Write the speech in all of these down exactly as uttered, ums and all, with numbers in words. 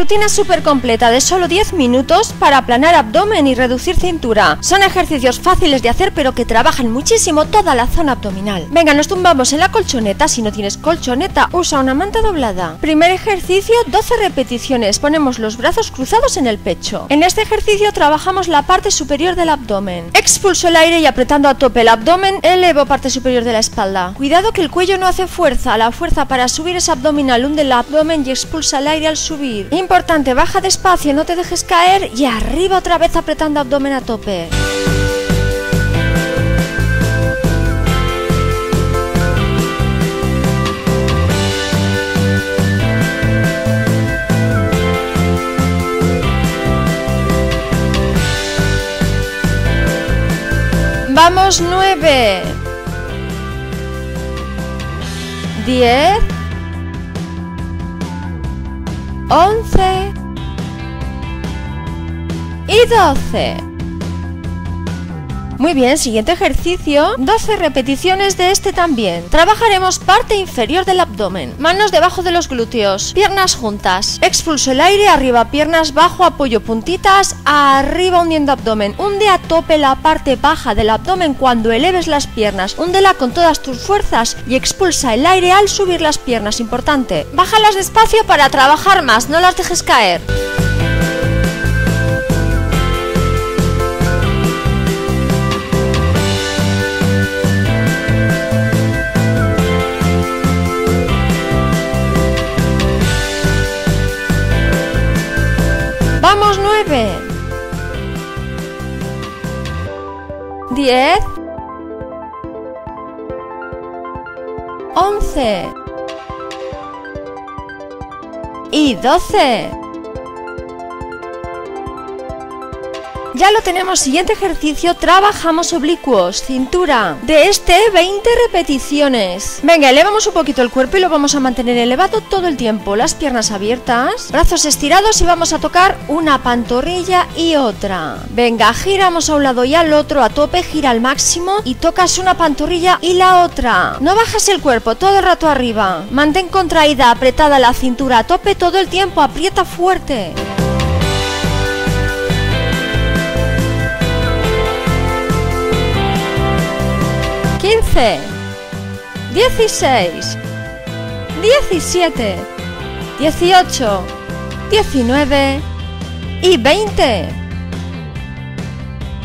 rutina súper completa de solo diez minutos para aplanar abdomen y reducir cintura. Son ejercicios fáciles de hacer pero que trabajan muchísimo toda la zona abdominal. Venga, nos tumbamos en la colchoneta. Si no tienes colchoneta, usa una manta doblada. Primer ejercicio, doce repeticiones. Ponemos los brazos cruzados en el pecho. En este ejercicio trabajamos la parte superior del abdomen. Expulso el aire y apretando a tope el abdomen, elevo parte superior de la espalda. Cuidado que el cuello no hace fuerza. La fuerza para subir es abdominal. Hunde el abdomen y expulsa el aire al subir. Importante, baja despacio, no te dejes caer y arriba otra vez apretando abdomen a tope. Vamos, nueve, diez, once y doce. Muy bien, siguiente ejercicio, doce repeticiones de este también. Trabajaremos parte inferior del abdomen, manos debajo de los glúteos, piernas juntas. Expulso el aire, arriba piernas, bajo, apoyo puntitas, arriba hundiendo abdomen. Hunde a tope la parte baja del abdomen cuando eleves las piernas. Húndela con todas tus fuerzas y expulsa el aire al subir las piernas, importante. Bájalas despacio para trabajar más, no las dejes caer. Vamos, nueve, diez, once y doce. Ya lo tenemos. Siguiente ejercicio, trabajamos oblicuos, cintura. De este, veinte repeticiones. Venga, elevamos un poquito el cuerpo y lo vamos a mantener elevado todo el tiempo. Las piernas abiertas, brazos estirados y vamos a tocar una pantorrilla y otra. Venga, giramos a un lado y al otro a tope, gira al máximo y tocas una pantorrilla y la otra. No bajas el cuerpo, todo el rato arriba. Mantén contraída, apretada la cintura a tope todo el tiempo, aprieta fuerte. quince, dieciséis, diecisiete, dieciocho, diecinueve y veinte.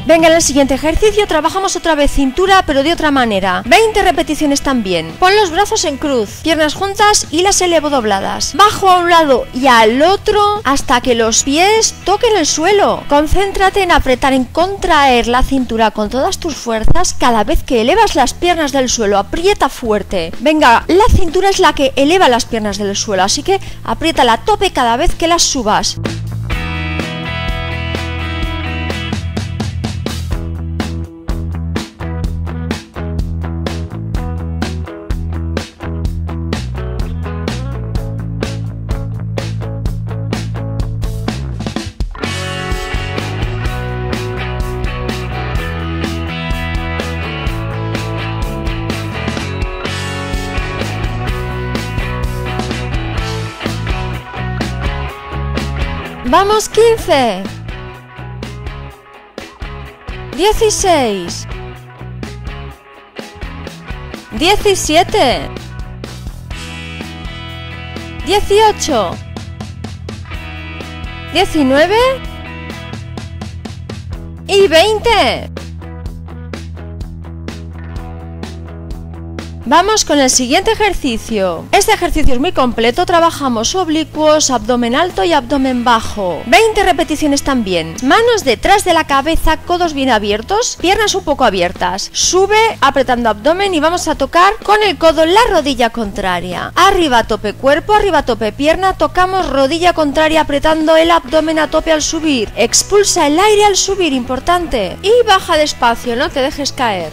Venga, en el siguiente ejercicio trabajamos otra vez cintura, pero de otra manera. veinte repeticiones también. Pon los brazos en cruz, piernas juntas y las elevo dobladas. Bajo a un lado y al otro hasta que los pies toquen el suelo. Concéntrate en apretar, en contraer la cintura con todas tus fuerzas cada vez que elevas las piernas del suelo. Aprieta fuerte. Venga, la cintura es la que eleva las piernas del suelo, así que apriétala a tope cada vez que las subas. Vamos, quince, dieciséis, diecisiete, dieciocho, diecinueve y veinte. Vamos con el siguiente ejercicio. Este ejercicio es muy completo. Trabajamos oblicuos, abdomen alto y abdomen bajo. veinte repeticiones también. Manos detrás de la cabeza, codos bien abiertos, piernas un poco abiertas. Sube apretando abdomen y vamos a tocar con el codo la rodilla contraria. Arriba a tope cuerpo, arriba a tope pierna. Tocamos rodilla contraria apretando el abdomen a tope al subir. Expulsa el aire al subir, importante. Y baja despacio, no te dejes caer.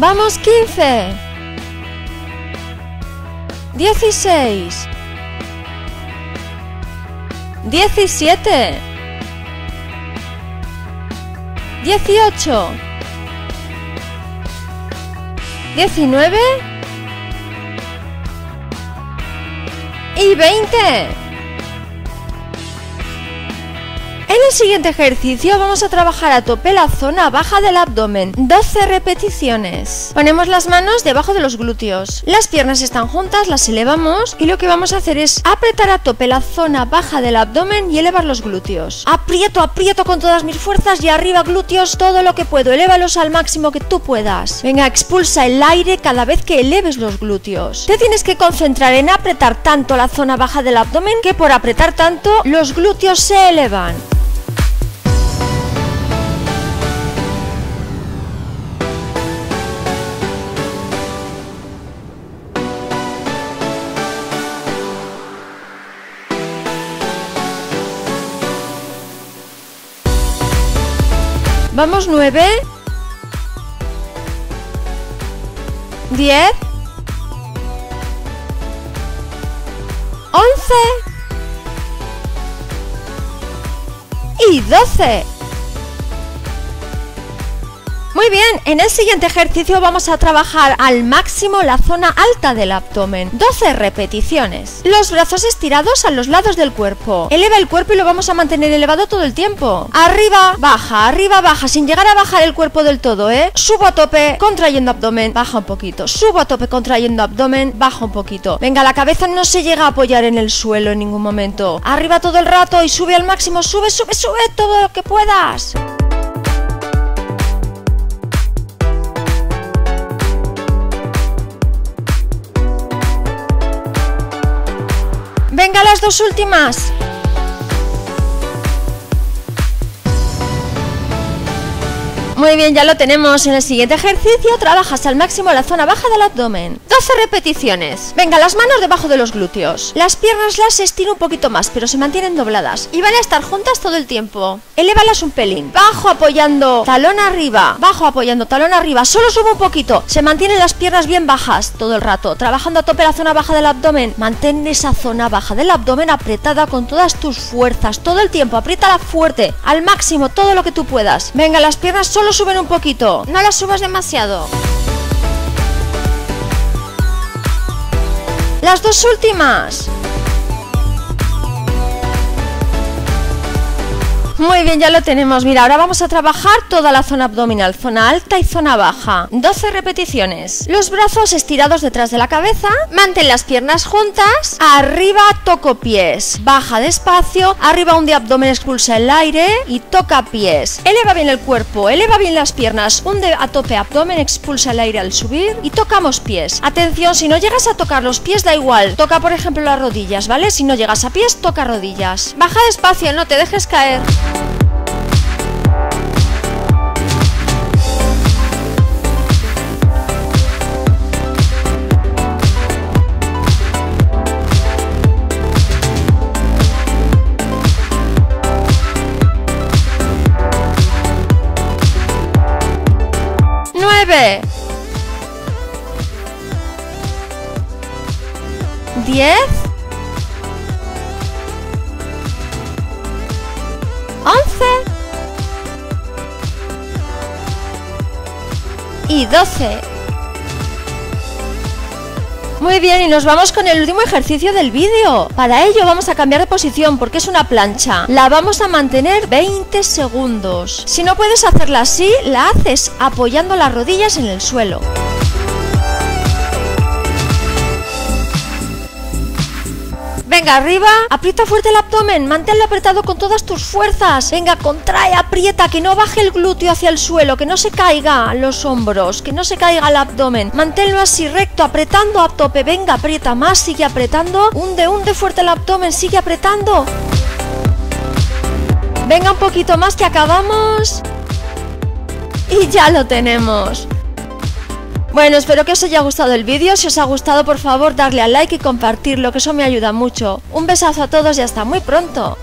Vamos, quince. Dieciséis. Diecisiete. Dieciocho. Diecinueve. Y veinte. En el siguiente ejercicio vamos a trabajar a tope la zona baja del abdomen, doce repeticiones. Ponemos las manos debajo de los glúteos, las piernas están juntas, las elevamos y lo que vamos a hacer es apretar a tope la zona baja del abdomen y elevar los glúteos. Aprieto, aprieto con todas mis fuerzas y arriba glúteos todo lo que puedo, elévalos al máximo que tú puedas. Venga, expulsa el aire cada vez que eleves los glúteos. Te tienes que concentrar en apretar tanto la zona baja del abdomen que por apretar tanto los glúteos se elevan. Vamos, nueve, diez, once y doce. Muy bien, en el siguiente ejercicio vamos a trabajar al máximo la zona alta del abdomen, doce repeticiones. Los brazos estirados a los lados del cuerpo. Eleva el cuerpo y lo vamos a mantener elevado todo el tiempo. Arriba, baja, arriba, baja, sin llegar a bajar el cuerpo del todo, ¿eh? Subo a tope, contrayendo abdomen, baja un poquito. Subo a tope, contrayendo abdomen, baja un poquito. Venga, la cabeza no se llega a apoyar en el suelo en ningún momento. Arriba todo el rato y sube al máximo, sube, sube, sube, todo lo que puedas. Venga, las dos últimas. Muy bien, ya lo tenemos. En el siguiente ejercicio trabajas al máximo la zona baja del abdomen. doce repeticiones. Venga, las manos debajo de los glúteos. Las piernas las estiro un poquito más, pero se mantienen dobladas. Y van a estar juntas todo el tiempo. Elévalas un pelín. Bajo apoyando talón arriba. Bajo apoyando talón arriba. Solo subo un poquito. Se mantienen las piernas bien bajas todo el rato. Trabajando a tope la zona baja del abdomen. Mantén esa zona baja del abdomen apretada con todas tus fuerzas. Todo el tiempo. Apriétala fuerte. Al máximo. Todo lo que tú puedas. Venga, las piernas solo suben un poquito, no las subas demasiado. Las dos últimas. Muy bien, ya lo tenemos. Mira, ahora vamos a trabajar toda la zona abdominal, zona alta y zona baja. doce repeticiones. Los brazos estirados detrás de la cabeza. Mantén las piernas juntas. Arriba toco pies. Baja despacio. Arriba hunde abdomen, expulsa el aire y toca pies. Eleva bien el cuerpo. Eleva bien las piernas. Hunde a tope abdomen, expulsa el aire al subir y tocamos pies. Atención, si no llegas a tocar los pies da igual. Toca, por ejemplo, las rodillas, ¿vale? Si no llegas a pies, toca rodillas. Baja despacio, no te dejes caer. nueve, diez, once y doce. Muy bien, y nos vamos con el último ejercicio del vídeo. Para ello vamos a cambiar de posición porque es una plancha. La vamos a mantener veinte segundos. Si no puedes hacerla así, la haces apoyando las rodillas en el suelo. Venga, arriba, aprieta fuerte el abdomen, manténlo apretado con todas tus fuerzas. Venga, contrae, aprieta, que no baje el glúteo hacia el suelo, que no se caiga los hombros, que no se caiga el abdomen. Manténlo así recto, apretando a tope. Venga, aprieta más, sigue apretando. Hunde, hunde fuerte el abdomen, sigue apretando. Venga, un poquito más que acabamos. Y ya lo tenemos. Bueno, espero que os haya gustado el vídeo. Si os ha gustado, por favor, darle al like y compartirlo, que eso me ayuda mucho. Un besazo a todos y hasta muy pronto.